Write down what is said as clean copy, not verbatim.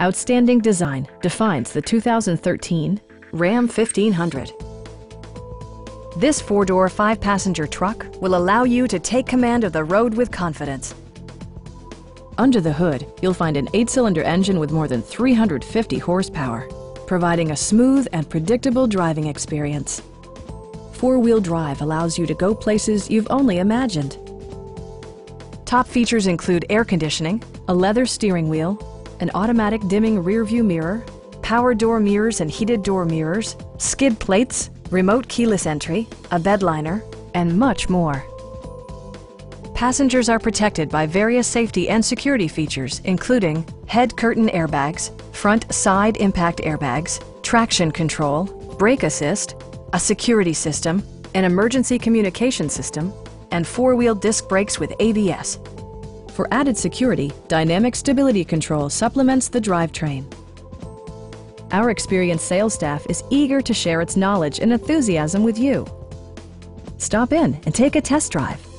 Outstanding design defines the 2013 Ram 1500. This four-door, five-passenger truck will allow you to take command of the road with confidence. Under the hood, you'll find an 8-cylinder engine with more than 350 horsepower, providing a smooth and predictable driving experience. Four-wheel drive allows you to go places you've only imagined. Top features include air conditioning, a leather steering wheel, an automatic dimming rearview mirror, power door mirrors and heated door mirrors, skid plates, remote keyless entry, a bed liner, and much more. Passengers are protected by various safety and security features, including head curtain airbags, front side impact airbags, traction control, brake assist, a security system, an emergency communication system, and four-wheel disc brakes with ABS. For added security, dynamic stability control supplements the drivetrain. Our experienced sales staff is eager to share its knowledge and enthusiasm with you. Stop in and take a test drive.